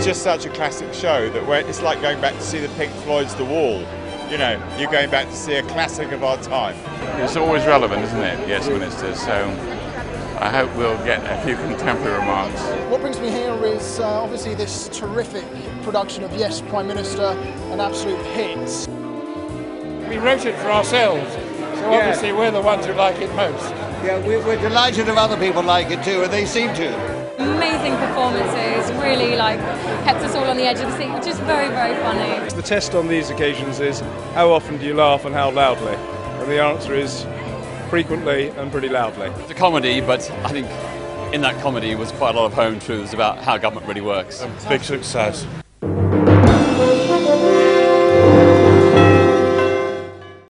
It's just such a classic show that it's like going back to see the Pink Floyd's The Wall. You know, you're going back to see a classic of our time. It's always relevant, isn't it? Yes, Minister. So I hope we'll get a few contemporary remarks. What brings me here is obviously this terrific production of Yes Prime Minister, an absolute hit. We wrote it for ourselves, so obviously we're the ones who like it most. Yeah, we're delighted if other people like it too, and they seem to. Amazing performances, really kept us all on the edge of the seat, which is very, very funny. The test on these occasions is how often do you laugh and how loudly? And the answer is frequently and pretty loudly. It's a comedy, but I think in that comedy was quite a lot of home truths about how government really works. Big success.